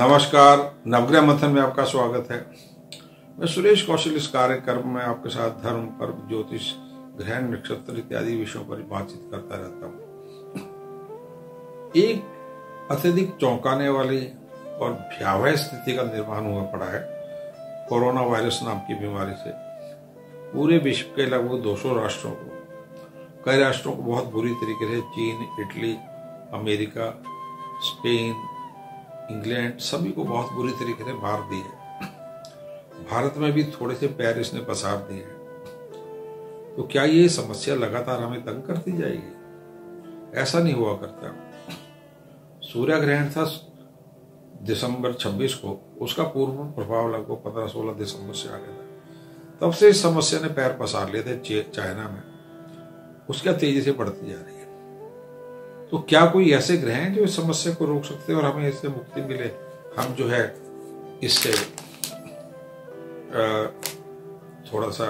नमस्कार, नवग्रह मंथन में आपका स्वागत है। मैं सुरेश कौशिल इस कार्य कर्म में आपके साथ धर्म, पर्व, ज्योतिष, ग्रहण, नक्षत्र इत्यादि विषयों पर बातचीत करता रहता हूँ। एक अत्यधिक चौंकाने वाली और भयावह स्थिति का निर्माण हुआ पड़ा है कोरोना वायरस नाम की बीमारी से। पूरे विश्व के लगभग 200 राष्ट्रों को, कई राष्ट्रों को बहुत बुरी तरीके से, चीन, इटली, अमेरिका, स्पेन, इंग्लैंड, सभी को बहुत बुरी तरीके से मार दी है। भारत में भी थोड़े से पैर इसने पसार दिए हैं। तो क्या ये समस्या लगातार हमें तंग करती जाएगी? ऐसा नहीं हुआ करता। सूर्य ग्रहण था दिसंबर 26 को, उसका पूर्व प्रभाव लगभग 15-16 दिसंबर से आ गया था। तब से इस समस्या ने पैर पसार लिए थे चाइना में, उसका तेजी से बढ़ती जा रही है। तो क्या कोई ऐसे ग्रह हैं जो इस समस्या को रोक सकते हैं और हमें इससे मुक्ति मिले, हम जो है इससे थोड़ा सा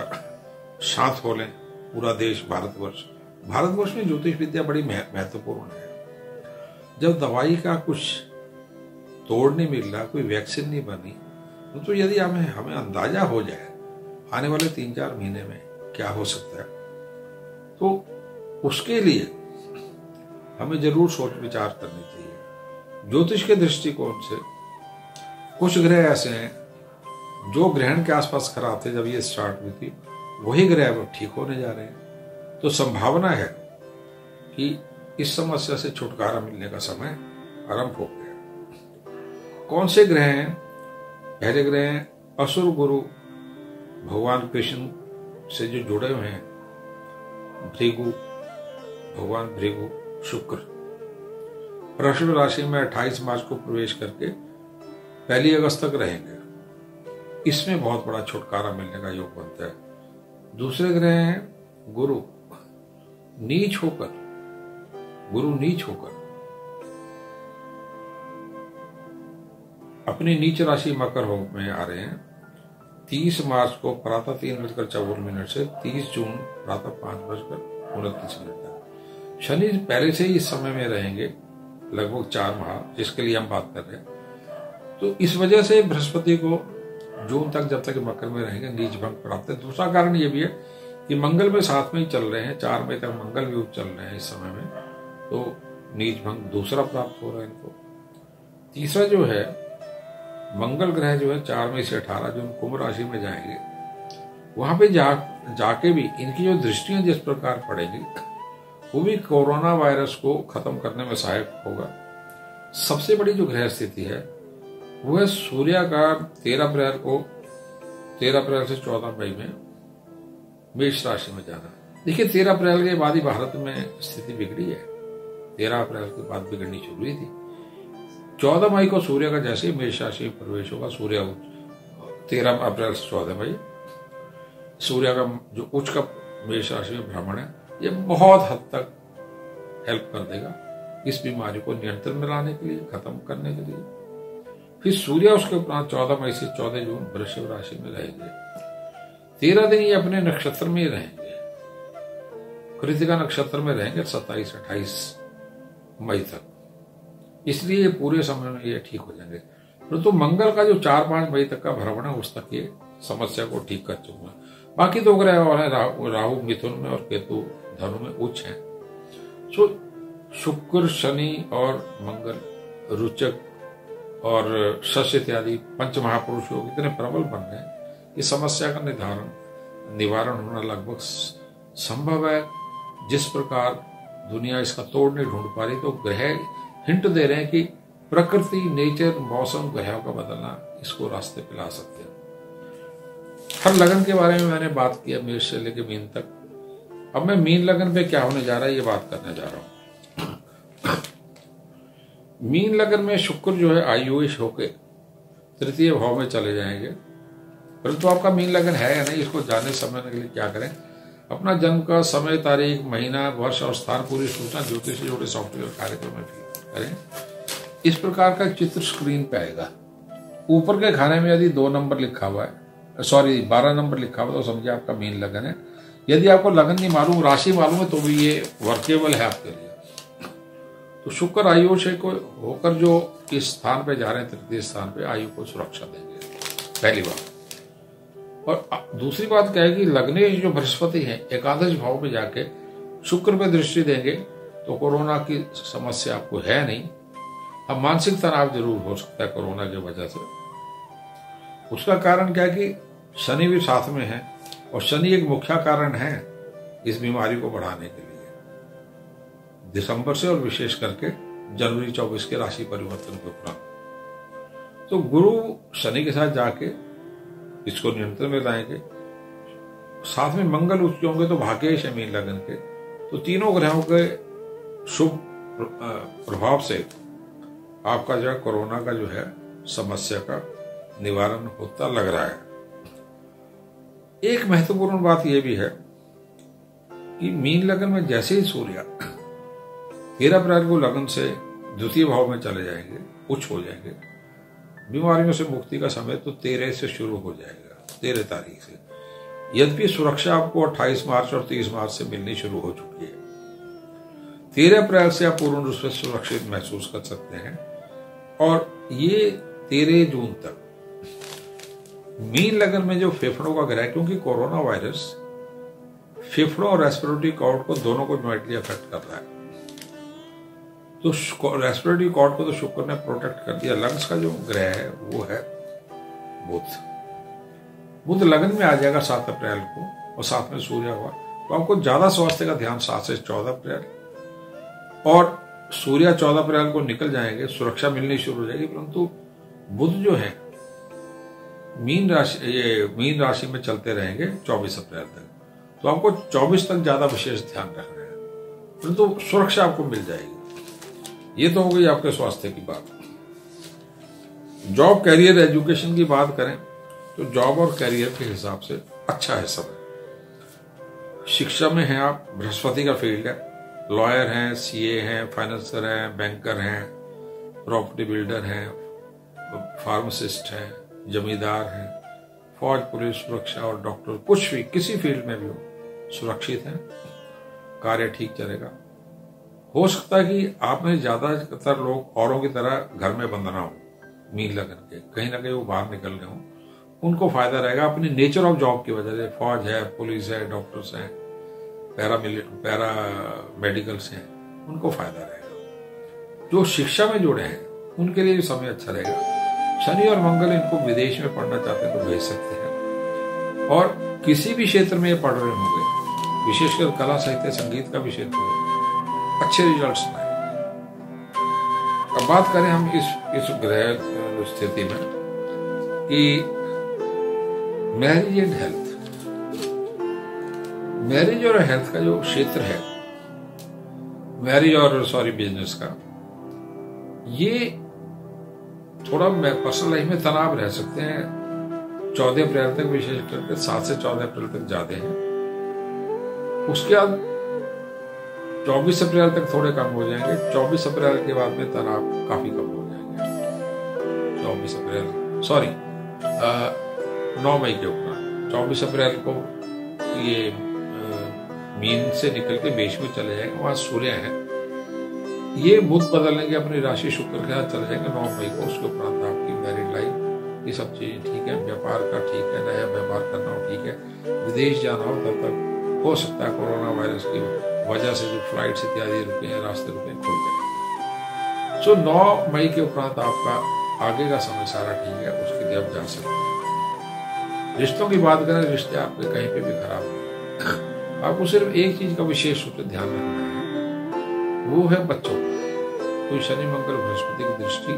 शांत हो लें? पूरा देश भारतवर्ष में ज्योतिष विद्या बड़ी महत्वपूर्ण है। जब दवाई का कुछ तोड़ नहीं मिल रहा, कोई वैक्सीन नहीं बनी, तो यदि हमें अंदाजा हो जाए आने वाले 3-4 महीने में क्या हो सकता है, तो उसके लिए हमें जरूर सोच विचार करनी चाहिए। ज्योतिष के दृष्टिकोण से कुछ ग्रह ऐसे हैं जो ग्रहण के आसपास खराब थे जब ये स्टार्ट हुई थी, वही ग्रह अब ठीक होने जा रहे हैं। तो संभावना है कि इस समस्या से छुटकारा मिलने का समय आरंभ हो गया। कौन से ग्रह हैं? पहले ग्रह हैं असुर गुरु भगवान कृष्ण से जो जुड़े हुए हैं, भृगु, भगवान भृगु शुक्र। वृश्चिक राशि में 28 मार्च को प्रवेश करके 1 अगस्त तक रहेंगे। इसमें बहुत बड़ा छुटकारा मिलने का योग बनता है। दूसरे ग्रह हैं गुरु नीच होकर अपनी नीच राशि मकर में आ रहे हैं। 30 मार्च को प्रातः 3:54 से 30 जून प्रातः 5:29 तक शनि पहले से ही इस समय में रहेंगे, लगभग 4 माह, जिसके लिए हम बात कर रहे हैं। तो इस वजह से बृहस्पति को जून तक, जब तक मकर में रहेंगे, नीच भंग प्राप्त है। दूसरा कारण ये भी है कि मंगल में साथ में ही चल रहे हैं, 4 मई तक मंगल भी चल रहे हैं इस समय में, तो नीच भंग दूसरा प्राप्त हो रहा है इनको। तीसरा जो है मंगल ग्रह जो है 4 मई से 18 जून कुंभ राशि में जाएंगे। वहां पर जाके भी इनकी जो दृष्टियां जिस प्रकार पड़ेगी, वो भी कोरोना वायरस को खत्म करने में सहायक होगा। सबसे बड़ी जो ग्रह स्थिति है वो है सूर्य का 13 अप्रैल से 14 मई में मेष राशि में जाना। देखिए, 13 अप्रैल के बाद ही भारत में स्थिति बिगड़ी है। 13 अप्रैल के बाद बिगड़नी शुरू हुई थी। 14 मई को सूर्य का जैसे ही मेष राशि में प्रवेश होगा, सूर्य 13 अप्रैल से 14 मई सूर्य का जो उच्च का मेष राशि में भ्रमण है, ये बहुत हद तक हेल्प कर देगा इस बीमारी को नियंत्रण में लाने के लिए, खत्म करने के लिए। फिर सूर्य उसके उपरांत 14 मई से 14 जून वृश्चिक राशि में रहेंगे। 13 दिन ये अपने नक्षत्र में ही रहेंगे, कृतिका नक्षत्र में रहेंगे 27-28 मई तक। इसलिए पूरे समय में ये ठीक हो जाएंगे। परंतु मंगल का जो 4-5 मई तक का भ्रमण है, उस तक ये समस्या को ठीक कर चुका। बाकी 2 ग्रह और हैं, राहु मिथुन में और केतु धनु में उच्च है। सो शुक्र, शनि और मंगल, रुचक और शश इत्यादि पंच महापुरुष लोग इतने प्रबल बन गए, इस समस्या का निवारण होना लगभग संभव है। जिस प्रकार दुनिया इसका तोड़ नहीं ढूंढ पा रही, तो ग्रह हिंट दे रहे हैं कि प्रकृति, नेचर, मौसम, ग्रहों का बदलना इसको रास्ते पे ला सकते हैं। हर लगन के बारे में मैंने बात किया, मेष से लेकर मीन तक। अब मैं मीन लगन पे क्या होने जा रहा है ये बात करने जा रहा हूं। मीन लगन में शुक्र जो है आयुष होके 3य भाव में चले जाएंगे। परंतु आपका मीन लगन है या नहीं, इसको जानने समझने के लिए क्या करें? अपना जन्म का समय, तारीख, महीना, वर्ष और स्थान पूरी सूचना ज्योतिष से जुड़े सॉफ्टवेयर कार्यक्रम में करें। इस प्रकार का चित्र स्क्रीन पे आएगा। ऊपर के खाने में यदि 2 नंबर लिखा हुआ है, सॉरी 12 नंबर लिखा हुआ, तो समझिए आपका मीन लगन है। यदि आपको लगन नहीं मालूम, राशि मालूम है, तो भी ये वर्केबल है आपके लिए। तो शुक्र आयुष को होकर जो इस स्थान पे जा रहे हैं तृतीय स्थान पे, आयु को सुरक्षा देंगे, पहली बात। और दूसरी बात क्या है कि लग्नेश जो बृहस्पति है एकादश भाव पे जाके शुक्र पे दृष्टि देंगे तो कोरोना की समस्या आपको है नहीं। अब मानसिक तनाव जरूर हो सकता है कोरोना की वजह से, उसका कारण क्या है कि शनि भी साथ में है और शनि एक मुख्य कारण है इस बीमारी को बढ़ाने के लिए। दिसंबर से और विशेष करके जनवरी 24 के राशि परिवर्तन के उपरांत तो गुरु शनि के साथ जाके इसको नियंत्रण में लाएंगे, साथ में मंगल उच्च होंगे तो भाग्येश है मीन लग्न के, तो तीनों ग्रहों के शुभ प्रभाव से आपका जो कोरोना का जो है समस्या का निवारण होता लग रहा है। एक महत्वपूर्ण बात यह भी है कि मीन लग्न में जैसे ही सूर्य 13 अप्रैल को लग्न से द्वितीय भाव में चले जाएंगे, उच्च हो जाएंगे, बीमारियों से मुक्ति का समय तो 13 से शुरू हो जाएगा, 13 तारीख से। यद्यपि सुरक्षा आपको 28 मार्च और 30 मार्च से मिलनी शुरू हो चुकी है, 13 अप्रैल से आप पूर्ण रूप से सुरक्षित महसूस कर सकते हैं। और ये 13 जून तक मीन लग्न में जो फेफड़ों का ग्रह, क्योंकि कोरोना वायरस फेफड़ों और रेस्पिरेटरी कॉर्ड को दोनों को ज्वाइंटली अफेक्ट कर रहा है, तो रेस्पिरेटरी कॉर्ड को तो शुक्र ने प्रोटेक्ट कर दिया। लंग्स का जो ग्रह है वो है बुध, बुध लग्न में आ जाएगा 7 अप्रैल को और साथ में सूर्य हुआ, तो आपको ज्यादा स्वास्थ्य का ध्यान 7 से 14 अप्रैल, और सूर्य 14 अप्रैल को निकल जाएंगे, सुरक्षा मिलनी शुरू हो जाएगी। परंतु बुध जो है मीन राशि में चलते रहेंगे 24 अप्रैल तक, तो आपको 24 तक ज्यादा विशेष ध्यान रखना है, परंतु सुरक्षा आपको मिल जाएगी। ये तो हो गई आपके स्वास्थ्य की बात। जॉब कैरियर एजुकेशन की बात करें तो जॉब और कैरियर के हिसाब से अच्छा है सब। शिक्षा में हैं आप, बृहस्पति का फील्ड है, लॉयर हैं, सीए हैं, फाइनेंसर हैं, बैंकर हैं, प्रॉपर्टी बिल्डर हैं, फार्मासिस्ट हैं, जमींदार हैं, फौज पुलिस सुरक्षा और डॉक्टर, कुछ भी किसी फील्ड में भी हो सुरक्षित हैं, कार्य ठीक चलेगा। हो सकता है कि आप में ज्यादातर लोग औरों की तरह घर में बंद ना हो, मीन लग्न के कहीं ना कहीं वो बाहर निकल गए हों, उनको फायदा रहेगा अपने नेचर ऑफ जॉब की वजह से। फौज है, पुलिस है, डॉक्टर्स हैं, पैरामेडिकल्स हैं, उनको फायदा रहेगा। जो शिक्षा में जुड़े हैं उनके लिए भी समय अच्छा रहेगा। शनि और मंगल इनको विदेश में पढ़ना चाहते हैं तो भेज सकते हैं, और किसी भी क्षेत्र में ये पढ़ रहे होंगे, विशेषकर कला साहित्य संगीत का भी क्षेत्र है, अच्छे रिजल्ट्स आए। अब बात करें हम इस ग्रह स्थिति में कि मैरिज एंड हेल्थ। मैरिज और हेल्थ का जो क्षेत्र है, मैरिज और बिजनेस का, ये थोड़ा पर्सनल लाइफ में तनाव रह सकते हैं 14 अप्रैल तक, विशेष करके 7 से 14 अप्रैल तक ज्यादा है। उसके बाद 24 अप्रैल तक थोड़े कम हो जाएंगे, 24 अप्रैल के बाद में तनाव काफी कम हो जाएंगे। 9 मई के उपरांत 24 अप्रैल को ये मीन से निकल के मेष में चले जाएंगे, वहां सूर्य है, ये बुध बदलेंगे अपनी राशि शुक्र के साथ चले जाएंगे 9 मई को। उसके उपरांत आपकी मैरिड लाइफ ये सब चीजें ठीक है, व्यापार का ठीक है, नया व्यापार करना हो ठीक है, विदेश जाना हो तब तक हो सकता है कोरोना वायरस की वजह से जो फ्लाइट्स इत्यादि रुके हैं, रास्ते रुके खुल जाएंगे। सो 9 मई के उपरांत आपका आगे का समय सारा ठीक है, उसके लिए आप जा सकते हैं। रिश्तों की बात करें, रिश्ते आपके कहीं पे भी खराब नहीं, आपको सिर्फ एक चीज का विशेष रूप से ध्यान रखना है, वो है बच्चों। तो शनि मंगल बृहस्पति की दृष्टि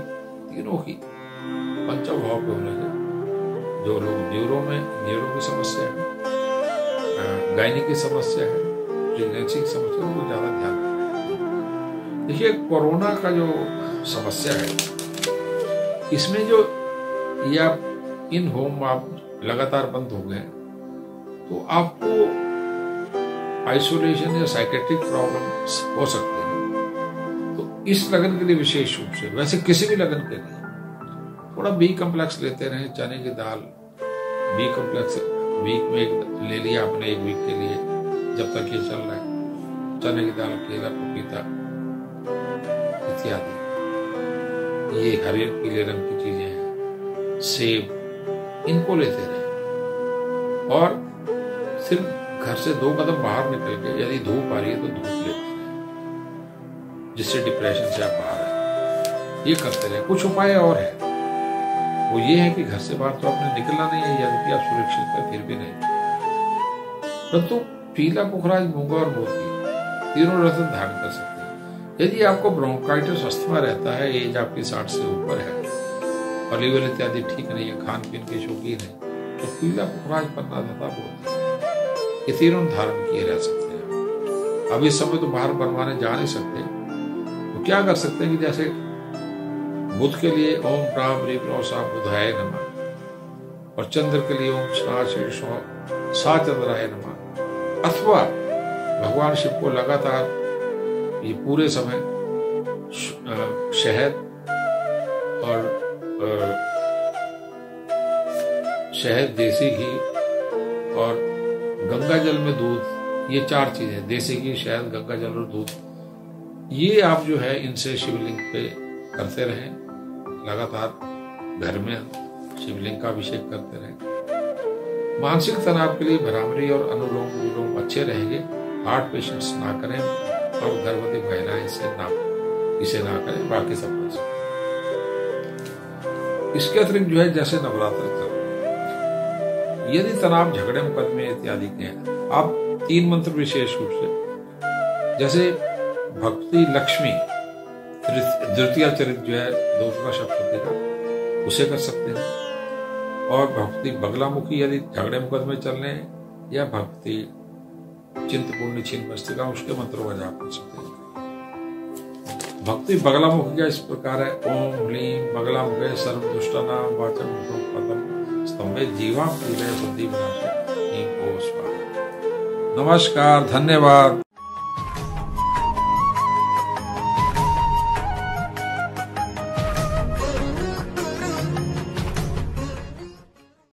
तीनों की पंचम भाव पे होने से जो लोग न्यूरो की समस्या है, गायनी की समस्या है, प्रेगनेंसी की समस्या है, उनको ज्यादा ध्यान रखना। देखिए कोरोना का जो समस्या है इसमें जो ये आप इन होम आप लगातार बंद हो गए, तो आपको आइसोलेशन या साइकेट्रिक प्रॉब्लम्स हो सकते हैं, तो इस लगन के लिए विशेष रूप से, वैसे किसी भी लगन के लिए थोड़ा बी कम्प्लेक्स लेते रहें। चने की दाल बी कम्प्लेक्स वीक में एक ले लिया आपने, एक वीक के लिए जब तक ये चल रहा है, चने की दाल, केला, पपीता, इत्यादि, ये हरे पीले रंग की चीजें हैं, सेब, इनको लेते रहें। और सिर्फ घर से 2 कदम बाहर निकल के यदि धूप आ रही है तो धूप लेते रहें, जिससे डिप्रेशन से आप बाहर आए। ये करते रहें। कुछ उपाय और है, वो ये है कि घर से बाहर तो आपने निकलना नहीं है, यानी कि आप सुरक्षित है फिर भी नहीं, परंतु पीला, पुखराज, मूंगा और मोती तीनों रत्न धारण कर सकते हैं। यदि आपको ब्रोंकाइटिस, अस्थमा रहता है, एज आपकी 60 से ऊपर है और लीवर इत्यादि ठीक नहीं है, खान पीन के शौकीन है, तो पीला, पुखराज, पन्ना, धता, मोती ये तीनों धारण किए रह सकते हैं। अब इस समय तो बाहर बनवाने जा नहीं सकते, तो क्या कर सकते हैं कि जैसे बुध के लिए ओम भ्रामरी बुधाय नमः, और चंद्र के लिए ओम सा चंद्राय नमः, अथवा भगवान शिव को लगातार ये पूरे समय शहद और शहद, देसी घी और गंगा जल में दूध, ये 4 चीजें, देसी घी, शहद, गंगा जल और दूध, ये आप जो है इनसे शिवलिंग पे करते रहें। लगातार घर में शिवलिंग का अभिषेक करते रहें। मानसिक तनाव के लिए भ्रामरी और अनुलोम विलोम अच्छे रहेंगे। हार्ट पेशेंट्स ना करें और गर्भवती महिलाएं इसे ना करें, बाकी सब कर सकते। इसके अतिरिक्त जो है जैसे नवरात्र चल रहे, यदि तनाव, झगड़े, मुकदमे इत्यादि के हैं, आप 3 मंत्र विशेष रूप से, जैसे भक्ति लक्ष्मी द्वितीय चरित्र जो है दूसरा शब्द का, उसे कर सकते हैं। और भक्ति बगलामुखी यदि झगड़े मुकदमे चल रहे हैं, या भक्ति चिंतपूर्णी छिन्नमस्तिका, उसके मंत्रों का जाप कर सकते हैं। भक्ति बगलामुखी का इस प्रकार है, ओम लीम बगलामुखे सर्व दुष्टानां वाचं पदं स्तंभे जीवा प्रिय बुद्धि विनाशे। नमस्कार, धन्यवाद।